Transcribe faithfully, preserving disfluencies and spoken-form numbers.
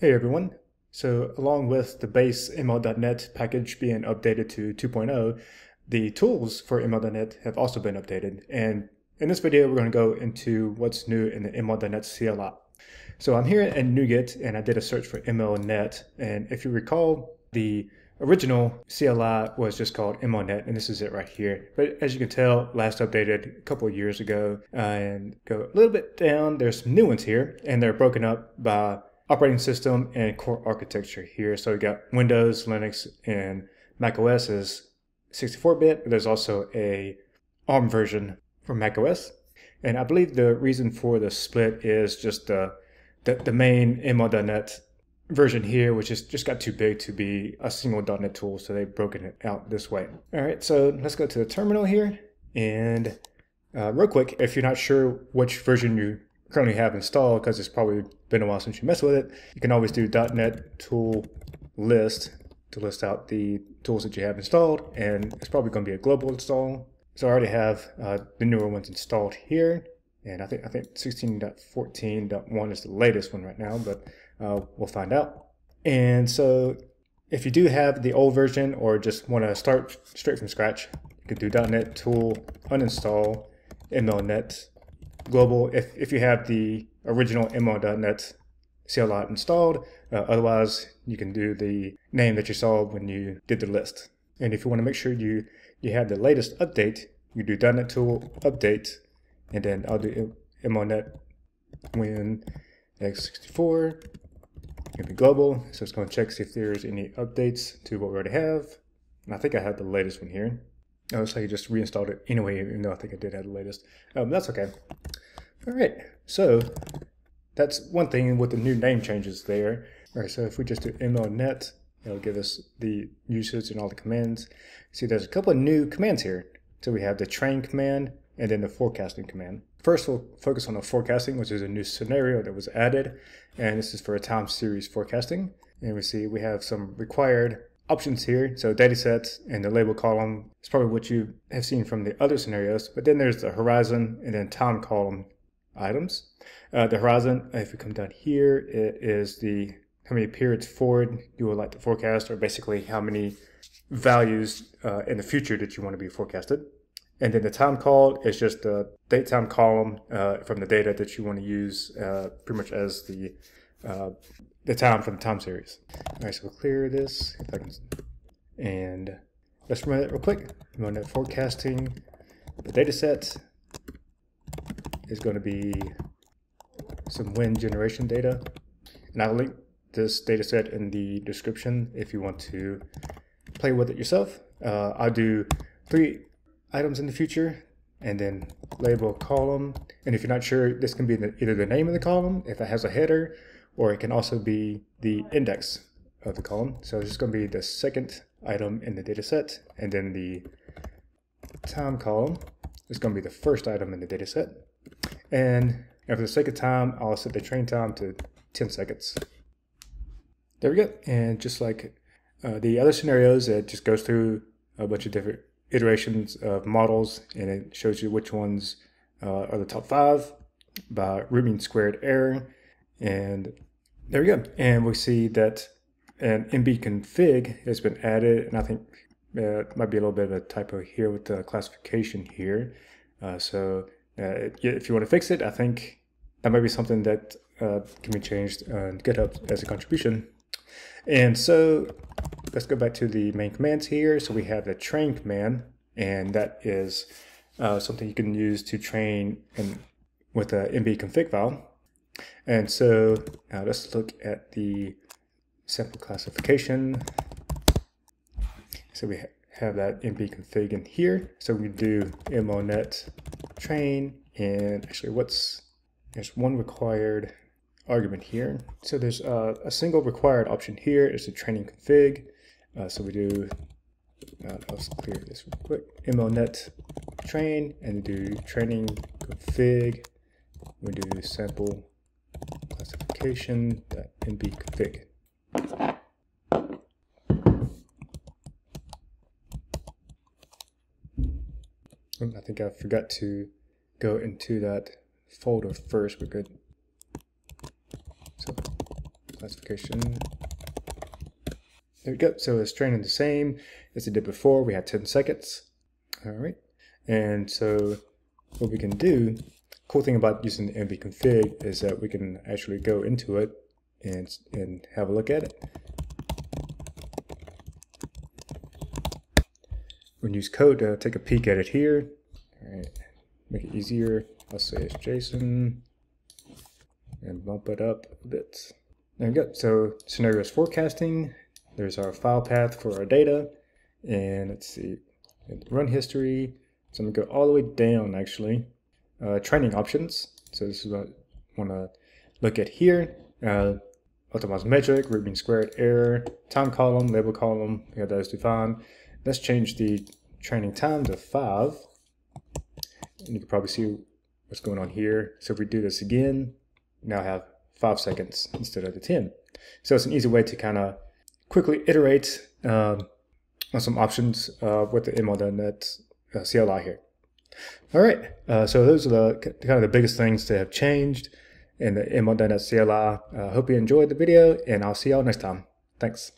Hey everyone. So along with the base M L dot net package being updated to two point oh, the tools for M L dot net have also been updated. And in this video, we're going to go into what's new in the M L dot net C L I. So I'm here at NuGet and I did a search for M L dot net. And if you recall, the original C L I was just called M L dot net, and this is it right here. But as you can tell, last updated a couple of years ago. Uh, and go a little bit down, there's some new ones here, and they're broken up by operating system and core architecture here. So we got Windows, Linux, and macOS is sixty-four bit, but there's also a ARM version for macOS. And I believe the reason for the split is just the, the, the main M L dot net version here, which is just got too big to be a single .NET tool, so they've broken it out this way. All right, so let's go to the terminal here. And uh, real quick, if you're not sure which version you currently have installed, because it's probably been a while since you messed with it, you can always do .NET tool list to list out the tools that you have installed, and it's probably going to be a global install. So I already have uh, the newer ones installed here, and I think I think sixteen point fourteen point one is the latest one right now, but uh, we'll find out. And so if you do have the old version or just want to start straight from scratch, you can do .NET tool uninstall M L dot net global if, if you have the original M L dot net C L I installed. Uh, otherwise, you can do the name that you saw when you did the list. And if you want to make sure you, you have the latest update, you do .NET tool update, and then I'll do M L dot net win x sixty-four. It'll be global, so it's going to check see if there's any updates to what we already have. And I think I have the latest one here. Oh, so you just reinstalled it anyway, even though I think I did have the latest. Um, that's okay. All right, so that's one thing with the new name changes there. All right, so if we just do M L dot net, it'll give us the usage and all the commands. See, there's a couple of new commands here. So we have the train command and then the forecasting command. First, we'll focus on the forecasting, which is a new scenario that was added. And this is for a time series forecasting. And we see we have some required options here, so data sets and the label column is probably what you have seen from the other scenarios, but then there's the horizon and then time column items. Uh, the horizon, if we come down here, it is the how many periods forward you would like to forecast, or basically how many values uh, in the future that you want to be forecasted. And then the time call is just the datetime column uh, from the data that you want to use uh, pretty much as the uh, the time from the time series. All right, so we'll clear this if I can, and let's run that real quick. Run that forecasting. The data set is going to be some wind generation data, and I'll link this data set in the description if you want to play with it yourself. Uh, I'll do three items in the future, and then label column. And if you're not sure, this can be the, either the name of the column if it has a header, or it can also be the index of the column. So it's just going to be the second item in the data set, and then the time column is going to be the first item in the data set. And for the sake of time, I'll set the train time to ten seconds. There we go. And just like uh, the other scenarios, it just goes through a bunch of different iterations of models, and it shows you which ones uh, are the top five by root mean squared error. And there we go. And we see that an mbconfig has been added, and I think uh, it might be a little bit of a typo here with the classification here. Uh, so uh, if you want to fix it, I think that might be something that uh, can be changed on GitHub as a contribution. And so let's go back to the main commands here. So we have the train command, and that is uh, something you can use to train in, with a mbconfig file. And so now let's look at the sample classification. So we ha have that mbconfig in here. So we do M L dot net train, and actually what's, there's one required argument here. So there's uh, a single required option here is the training config. Uh, so we do, uh, let's clear this real quick, M L dot net train, and do training config. We do sample classification.mbconfig. I think I forgot to go into that folder first. We're good. So classification. There we go. So it's training the same as it did before. We had ten seconds. All right. And so what we can do, cool thing about using mbconfig is that we can actually go into it and, and have a look at it. We'll use code to take a peek at it here. All right. Make it easier. I'll say it's JSON and bump it up a bit. There we go. So scenario is forecasting. There's our file path for our data. And let's see, run history. So I'm gonna go all the way down actually. Uh, training options. So this is what I wanna look at here. Uh, Optimized metric, root mean squared error, time column, label column. We got those defined. Let's change the training time to five. And you can probably see what's going on here. So if we do this again, now I have five seconds instead of the ten. So it's an easy way to kind of quickly iterate uh, on some options uh, with the M L dot net uh, C L I here. All right, uh, so those are the kind of the biggest things that have changed in the M L dot net C L I. I uh, hope you enjoyed the video, and I'll see y'all next time. Thanks.